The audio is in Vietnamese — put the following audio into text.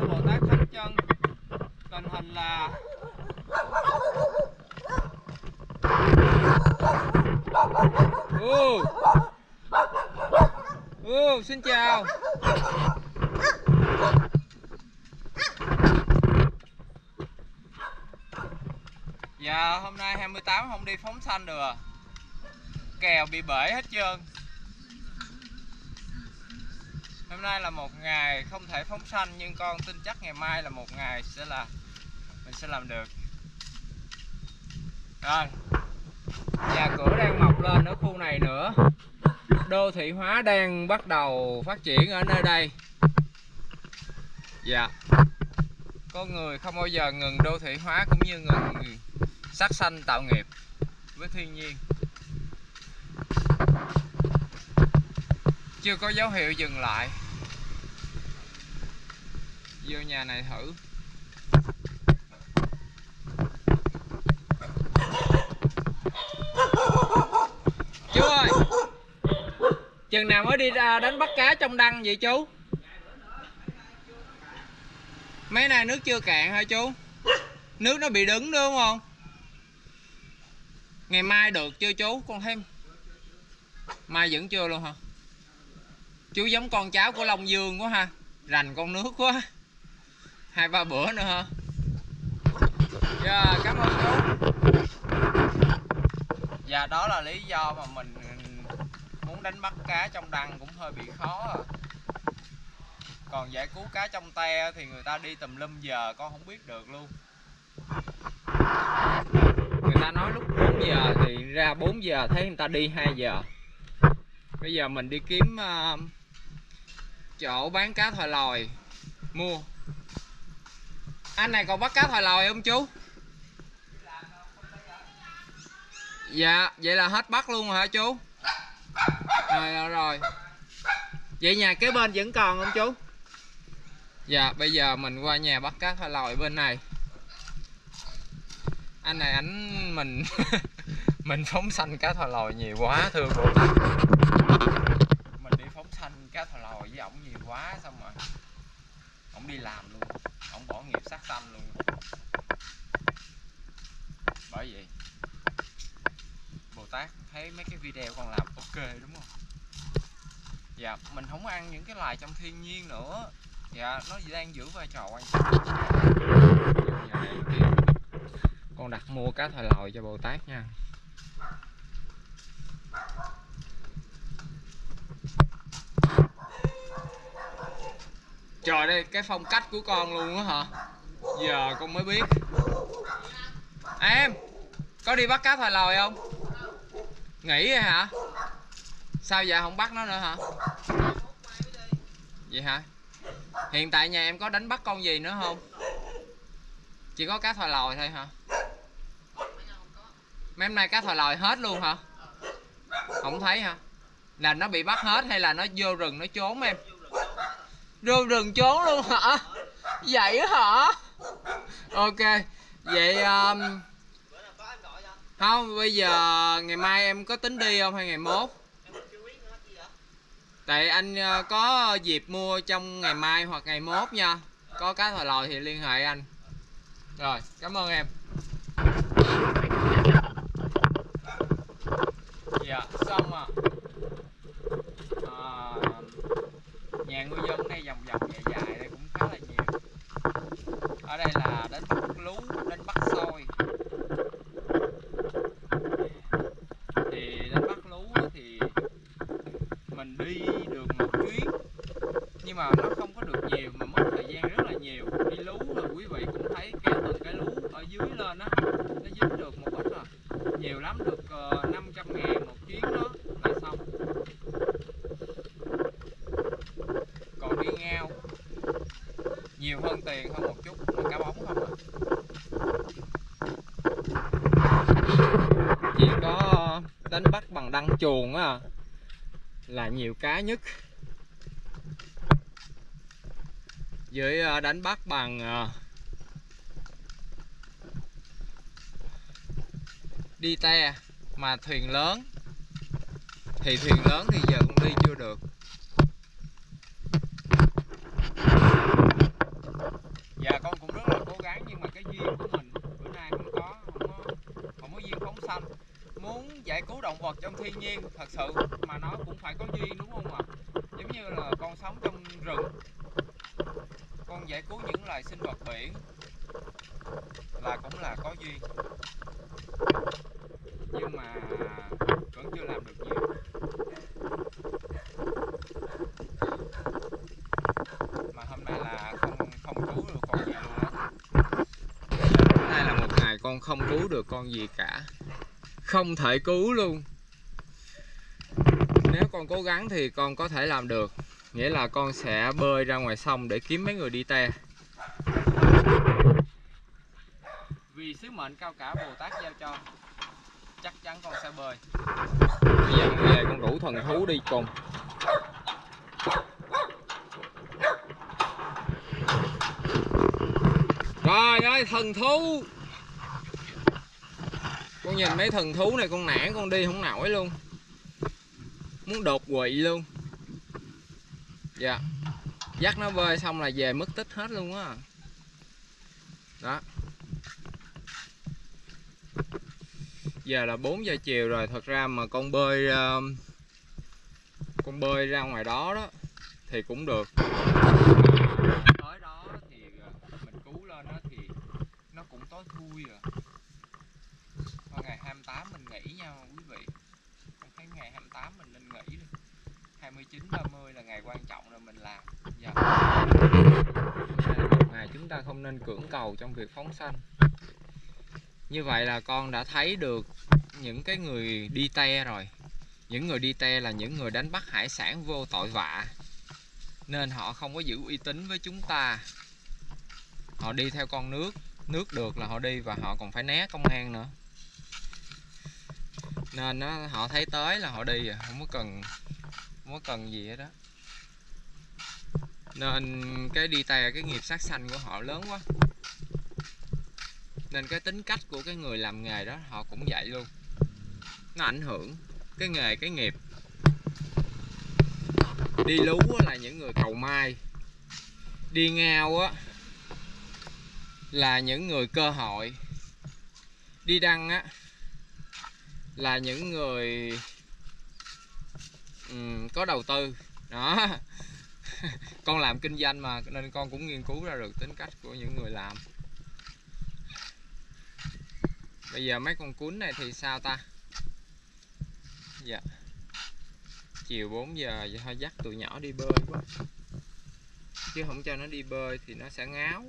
Đức Bồ Tát Thánh Chân. Tình hình là xin chào. Dạ hôm nay 28 không đi phóng sanh được, kèo bị bể hết trơn. Hôm nay là một ngày không thể phóng sanh, nhưng con tin chắc ngày mai là một ngày sẽ là mình sẽ làm được. Rồi, nhà cửa đang mọc lên ở khu này nữa. Đô thị hóa đang bắt đầu phát triển ở nơi đây. Dạ, con người không bao giờ ngừng đô thị hóa cũng như ngừng sát sanh tạo nghiệp với thiên nhiên. Chưa có dấu hiệu dừng lại. Vô nhà này thử. Chú ơi, chừng nào mới đi ra đánh bắt cá trong đăng vậy chú? Mấy nay nước chưa cạn hả chú? Nước nó bị đứng đúng không? Ngày mai được chưa chú? Con thêm mai vẫn chưa luôn hả? Chú giống con cháu của Long Dương quá ha, rành con nước quá. 2-3 bữa nữa hả? Yeah, cảm ơn chú. Và đó là lý do mà mình muốn đánh bắt cá trong đăng cũng hơi bị khó à. Còn giải cứu cá trong te thì người ta đi tùm lum giờ con không biết được luôn. Người ta nói lúc 4 giờ thì ra 4 giờ, thấy người ta đi 2 giờ. Bây giờ mình đi kiếm chỗ bán cá thòi lòi mua. Anh này còn bắt cá thòi lòi không chú? Dạ, vậy là hết bắt luôn hả chú? Rồi. Vậy nhà kế bên vẫn còn không chú? Dạ, bây giờ mình qua nhà bắt cá thòi lòi bên này. Anh này mình mình phóng sanh cá thòi lòi nhiều quá thưa cô. Mình đi phóng sanh cá thòi lòi với ổng nhiều quá xong rồi ổng đi làm luôn, ổng bỏ nghiệp sát sanh luôn. Bởi vậy Bồ Tát thấy mấy cái video con làm ok đúng không? Dạ mình không ăn những cái loài trong thiên nhiên nữa. Dạ nó đang giữ vai trò quan trọng. Con đặt mua cá thòi lòi cho Bồ Tát nha. Trời ơi, cái phong cách của con luôn á hả? Giờ con mới biết. Em, có đi bắt cá thòi lòi không? Nghỉ rồi hả? Sao giờ không bắt nó nữa hả? Vậy hả? Hiện tại nhà em có đánh bắt con gì nữa không? Chỉ có cá thòi lòi thôi hả? Mấy hôm nay cá thòi lòi hết luôn hả? Không thấy hả? Là nó bị bắt hết hay là nó vô rừng nó trốn em? Vô rừng trốn luôn hả? Vậy hả? Ok. Vậy không, bây giờ ngày mai em có tính đi không hay ngày mốt? Tại anh có dịp mua trong ngày mai hoặc ngày mốt nha. Có cá thòi lòi thì liên hệ anh. Rồi, cảm ơn em. Dạ, xong à. Nhà ngư dân đây vòng vòng dài dài đây cũng khá là nhiều. Ở đây là đánh bắt lú, đánh bắt sôi. Thì đánh bắt lú thì mình đi được một chuyến, nhưng mà nó không có được nhiều mà mất thời gian rất là nhiều. Đi lú là quý vị cũng thấy kéo từng cái lú ở dưới lên á, nó dính được một ít rồi. Nhiều lắm được 500.000 một chuyến đó là xong. Còn đi ngao nhiều hơn tiền hơn một chút, một cá bóng không à. Chỉ có đánh bắt bằng đăng chuồng á là nhiều cá nhất. Dưới đánh bắt bằng đi te mà thuyền lớn thì giờ cũng đi chưa được. vật trong thiên nhiên thật sự mà nó cũng phải có duyên đúng không ạ? Giống như là con sống trong rừng, con giải cứu những loài sinh vật biển là cũng là có duyên, nhưng mà vẫn chưa làm được nhiều. Mà hôm nay là không cứu được con gì luôn á. Hôm nay là một ngày con không cứu được con gì cả, không thể cứu luôn. Nếu con cố gắng thì con có thể làm được, nghĩa là con sẽ bơi ra ngoài sông để kiếm mấy người đi te. Vì sứ mệnh cao cả Bồ Tát giao cho, chắc chắn con sẽ bơi. Bây giờ con về con rủ thần thú đi cùng. Trời ơi thần thú, con nhìn mấy thần thú này con nản, con đi không nổi luôn, muốn đột quỵ luôn. Dạ, dắt nó bơi xong là về mất tích hết luôn á. Đó, giờ là 4 giờ chiều rồi. Thật ra mà con bơi ra ngoài đó đó thì cũng được, tới đó thì mình cứu lên đó thì nó cũng tối thui rồi. Còn ngày 28 mình nghỉ nha quý vị, con thấy ngày 28 mình nên nghỉ luôn. 29-30 là ngày quan trọng rồi mình làm. Dạ. Ngày chúng ta không nên cưỡng cầu trong việc phóng sanh. Như vậy là con đã thấy được những cái người đi te rồi. Những người đi te là những người đánh bắt hải sản vô tội vạ, nên họ không có giữ uy tín với chúng ta. Họ đi theo con nước, nước được là họ đi, và họ còn phải né công an nữa. Nên đó, họ thấy tới là họ đi rồi, không có cần gì hết đó. Nên cái đi tè, cái nghiệp sát sanh của họ lớn quá. Nên cái tính cách của cái người làm nghề đó họ cũng vậy luôn. Nó ảnh hưởng cái nghề, cái nghiệp. Đi lú là những người cầu may, đi ngao á là những người cơ hội, đi đăng á là những người có đầu tư đó. Con làm kinh doanh mà, nên con cũng nghiên cứu ra được tính cách của những người làm. Bây giờ mấy con cún này thì sao ta? Dạ, chiều 4 giờ thôi dắt tụi nhỏ đi bơi quá, chứ không cho nó đi bơi thì nó sẽ ngáo.